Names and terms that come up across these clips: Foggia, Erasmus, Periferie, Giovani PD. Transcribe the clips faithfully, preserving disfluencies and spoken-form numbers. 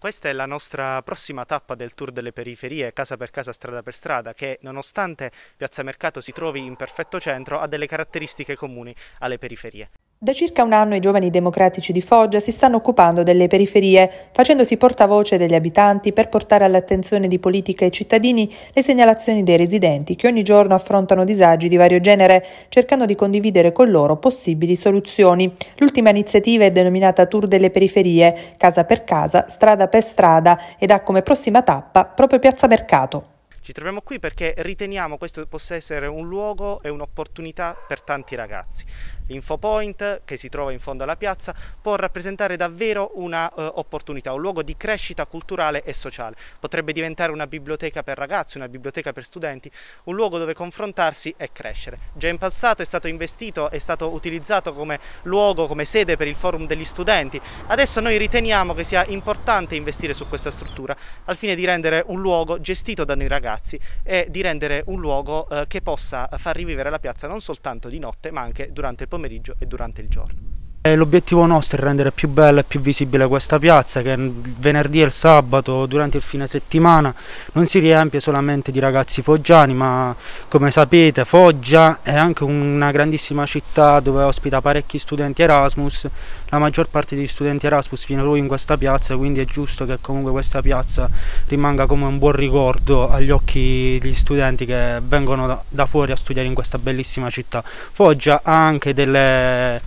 Questa è la nostra prossima tappa del tour delle periferie, casa per casa, strada per strada, che nonostante Piazza Mercato si trovi in perfetto centro, ha delle caratteristiche comuni alle periferie. Da circa un anno i giovani democratici di Foggia si stanno occupando delle periferie, facendosi portavoce degli abitanti per portare all'attenzione di politica e cittadini le segnalazioni dei residenti che ogni giorno affrontano disagi di vario genere, cercando di condividere con loro possibili soluzioni. L'ultima iniziativa è denominata Tour delle periferie, casa per casa, strada per strada, ed ha come prossima tappa proprio Piazza Mercato. Ci troviamo qui perché riteniamo questo possa essere un luogo e un'opportunità per tanti ragazzi. L'Infopoint, che si trova in fondo alla piazza, può rappresentare davvero un'opportunità, uh, un luogo di crescita culturale e sociale. Potrebbe diventare una biblioteca per ragazzi, una biblioteca per studenti, un luogo dove confrontarsi e crescere. Già in passato è stato investito, è stato utilizzato come luogo, come sede per il forum degli studenti. Adesso noi riteniamo che sia importante investire su questa struttura al fine di rendere un luogo gestito da noi ragazzi e di rendere un luogo uh, che possa far rivivere la piazza non soltanto di notte ma anche durante il pomeriggio. pomeriggio e durante il giorno. L'obiettivo nostro è rendere più bella e più visibile questa piazza, che venerdì e il sabato durante il fine settimana non si riempie solamente di ragazzi foggiani, ma come sapete Foggia è anche una grandissima città dove ospita parecchi studenti Erasmus. La maggior parte degli studenti Erasmus viene proprio in questa piazza, quindi è giusto che comunque questa piazza rimanga come un buon ricordo agli occhi degli studenti che vengono da fuori a studiare in questa bellissima città. Foggia ha anche delle...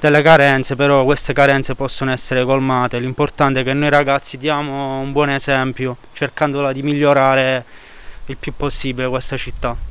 delle carenze, però queste carenze possono essere colmate. L'importante è che noi ragazzi diamo un buon esempio, cercandola di migliorare il più possibile questa città.